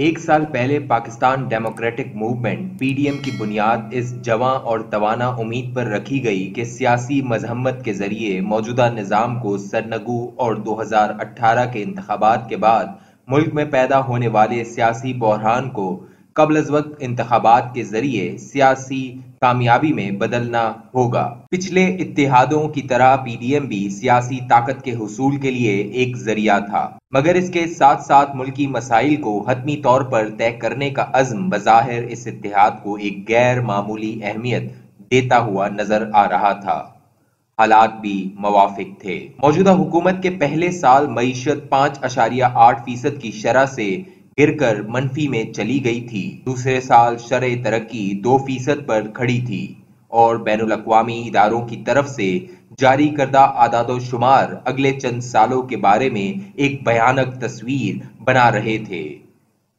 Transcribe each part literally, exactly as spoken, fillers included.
एक साल पहले पाकिस्तान डेमोक्रेटिक मूवमेंट पीडीएम की बुनियाद इस जवां और तवाना उम्मीद पर रखी गई कि सियासी मजम्मत के जरिए मौजूदा निज़ाम को सरनगू और दो हज़ार अठारह के इंतखाबात के बाद मुल्क में पैदा होने वाले सियासी बहरान को कबल वक्त इंतखाबात के जरिए सियासी कामयाबी में बदलना होगा। पिछले इत्तेहादों की तरह पीडीएम भी सियासी ताकत के हुसूल के लिए एक जरिया था, मगर इसके साथ साथ मुल्की मसाइल को हतमी तौर पर तय करने का अज़्म बज़ाहिर इस इत्तेहाद को एक गैर मामूली अहमियत देता हुआ नजर आ रहा था। हालात भी मवाफिक थे। मौजूदा हुकूमत के पहले साल मईशत पाँच अशारिया आठ फीसद की शरह से गिरकर मनफी में चली गई थी। दूसरे साल शरह तरक्की दो फीसद पर खड़ी थी और बैनुल-अक़वामी इदारों की तरफ से जारी करदा आदादोशुमार अगले चंद सालों के बारे में एक भयानक तस्वीर बना रहे थे।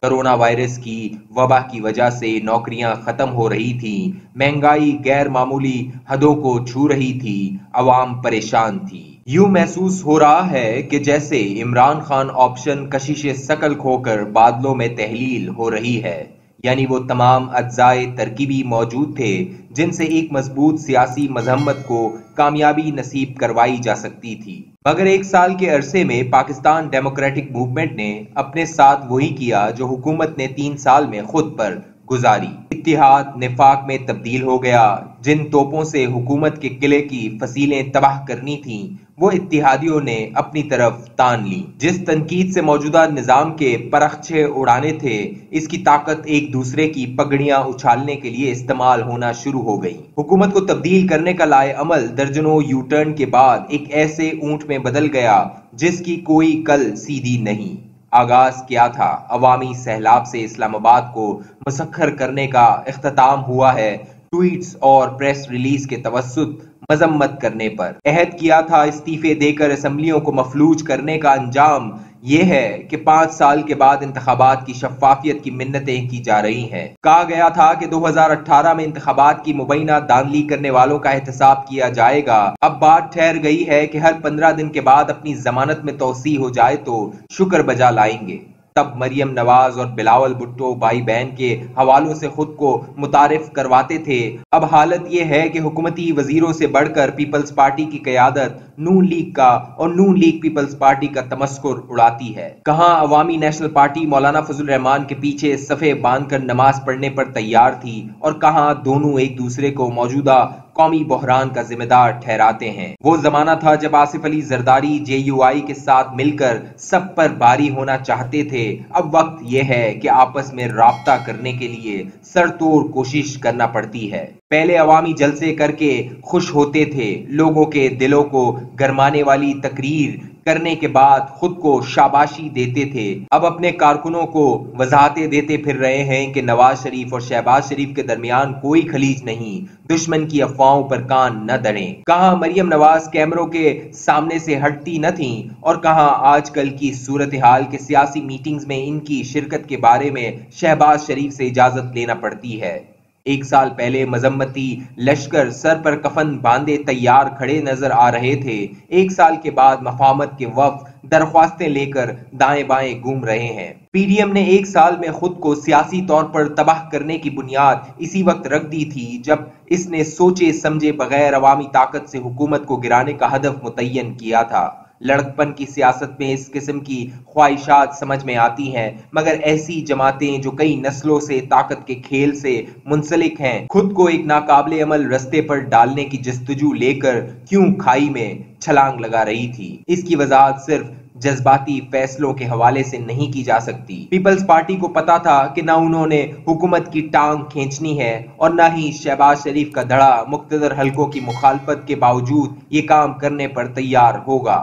कोरोना वायरस की वबा की वजह से नौकरियां खत्म हो रही थी, महंगाई गैर मामूली हदों को छू रही थी, अवाम परेशान थी। यूं महसूस हो रहा है कि जैसे इमरान खान ऑप्शन कशिश सकल खोकर बादलों में तहलील हो रही है, यानी वो तमाम अज्जाए तरकीबी मौजूद थे जिनसे एक मजबूत सियासी मजम्मत को कामयाबी नसीब करवाई जा सकती थी, मगर एक साल के अरसे में पाकिस्तान डेमोक्रेटिक मूवमेंट ने अपने साथ वही किया जो हुकूमत ने तीन साल में खुद पर गुजारी। इत्तिहाद निफाक में तब्दील हो गया। जिन तोपों से हुकूमत के किले की फसीलें तबाह करनी थी वो इत्तिहादियों ने अपनी तरफ तान ली। जिस तनकीद से मौजूदा निज़ाम के परखचे उड़ाने थे, इसकी ताकत एक दूसरे की पगड़ियां उछालने के लिए इस्तेमाल होना शुरू हो गई। हुकूमत को तब्दील करने का लाए अमल दर्जनों यू टर्न के बाद एक ऐसे ऊंट में बदल गया जिसकी कोई कल सीधी नहीं। आगाज किया था अवामी सहलाब से इस्लामाबाद को मुसख्खर करने का, इख्तिताम हुआ है ट्वीट्स और प्रेस रिलीज के तवस्सुत मजम्मत करने पर। अहद किया था इस्तीफे देकर असम्बलियों को मफलूज करने का, अंजाम ये है कि पाँच साल के बाद इंतखाबात की शफाफियत की मिन्नतें की जा रही हैं। कहा गया था कि दो हज़ार अठारह में इंतखाबात की मुबैना दानली करने वालों का एहतसाब किया जाएगा। अब बात ठहर गई है कि हर पंद्रह दिन के बाद अपनी जमानत में तोसी हो जाए तो शुक्र बजा लाएंगे। तब मरियम नवाज और बिलावल भुट्टो भाई बहन के हवालों से खुद को मुतारिफ करवाते थे। अब हालत यह है कि हुकूमती वजीरों से बढ़कर पीपल्स पार्टी की क़यादत नून लीग का और नून लीग पीपल्स पार्टी का तमस्कुर उड़ाती है। कहाँ अवामी नेशनल पार्टी मौलाना फजल रहमान के पीछे सफ़े बांधकर नमाज पढ़ने पर तैयार थी और कहाँ दोनों एक दूसरे को मौजूदा कौमी बहरान का जिम्मेदार ठहराते हैं। वो जमाना था जब आसिफ अली जरदारी जे यू आई के साथ मिलकर सब पर भारी होना चाहते थे। अब वक्त यह है कि आपस में राब्ता करने के लिए सरतोड़ कोशिश करना पड़ती है। पहले अवामी जलसे करके खुश होते थे, लोगों के दिलों को गरमाने वाली तकरीर करने के बाद खुद को शाबाशी देते थे। अब अपने कारकुनों को वजाहतें देते फिर रहे हैं कि नवाज शरीफ और शहबाज शरीफ के दरमियान कोई खलीज नहीं, दुश्मन की अफवाहों पर कान न धरें। कहाँ मरियम नवाज कैमरों के सामने से हटती न थीं और कहाँ आजकल की सूरत हाल के सियासी मीटिंग्स में इनकी शिरकत के बारे में शहबाज शरीफ से इजाजत लेना पड़ती है। एक साल पहले मजम्मती लश्कर सर पर कफन बांधे तैयार खड़े नजर आ रहे थे, एक साल के बाद मफामत के वफ्द दरख्वास्तें लेकर दाएं बाएं घूम रहे हैं। पीडीएम ने एक साल में खुद को सियासी तौर पर तबाह करने की बुनियाद इसी वक्त रख दी थी जब इसने सोचे समझे बगैर अवामी ताकत से हुकूमत को गिराने का हदफ मुतय्यन किया था। लड़कपन की सियासत में इस किस्म की ख्वाहिशात समझ में आती हैं, मगर ऐसी जमातें जो कई नस्लों से ताकत के खेल से मुंसलिक हैं, खुद को एक नाकाबिले अमल रस्ते पर डालने की जस्तजू लेकर क्यों खाई में छलांग लगा रही थी। इसकी वजाहत सिर्फ जज्बाती फैसलों के हवाले से नहीं की जा सकती। पीपल्स पार्टी को पता था कि ना उन्होंने हुकूमत की टांग खींचनी है और ना ही शहबाज शरीफ का धड़ा मुक्तदर हलकों की मुखालफत के बावजूद ये काम करने पर तैयार होगा।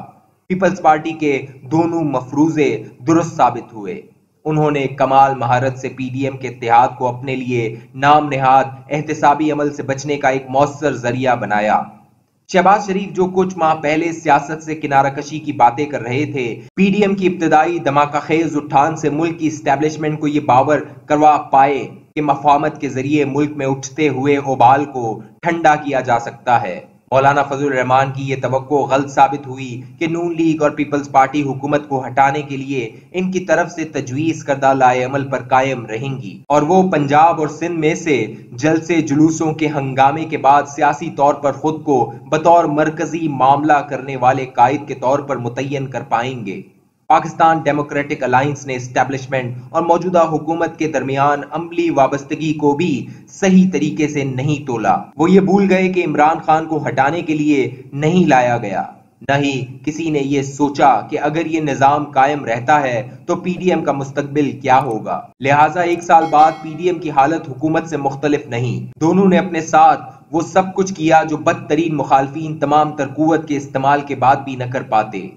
पीपल्स पार्टी के दोनों मफरूजे दुरुस्त साबित हुए। उन्होंने कमाल महारत से पीडीएम के इत्तेहाद को अपने लिए नाम नहाद एहतसाबी अमल से बचने का एक मौसर जरिया बनाया। शहबाज शरीफ जो कुछ माह पहले सियासत से किनाराकशी की बातें कर रहे थे, पीडीएम की इब्तदाई धमाकाखेज उठान से मुल्क की इस्टेब्लिशमेंट को ये बावर करवा पाए कि मफामत के जरिए मुल्क में उठते हुए उबाल को ठंडा किया जा सकता है। मौलाना फजल रहमान की ये तवक्को गलत साबित हुई कि नून लीग और पीपल्स पार्टी हुकूमत को हटाने के लिए इनकी तरफ से तजवीज़ करदा लाए अमल पर कायम रहेंगी और वो पंजाब और सिंध में से जलसे जुलूसों के हंगामे के बाद सियासी तौर पर खुद को बतौर मरकजी मामला करने वाले कायद के तौर पर मुतय्यन कर पाएंगे। पाकिस्तान डेमोक्रेटिक अलायंस ने इस्टेब्लिशमेंट और मौजूदा हुकूमत के दरमियान अमली वाबस्तगी को भी सही तरीके से नहीं तोला। वो ये भूल गए कि इमरान खान को हटाने के लिए नहीं लाया गया, न ही किसी ने ये सोचा कि अगर ये निज़ाम कायम रहता है तो पीडीएम का मुस्तकबिल क्या होगा। लिहाजा एक साल बाद पीडीएम की हालत हुकूमत से मुख्तलिफ नहीं, दोनों ने अपने साथ वो सब कुछ किया जो बदतरीन मुखालफीन तमाम तरकुवत के इस्तेमाल के बाद भी न कर पाते।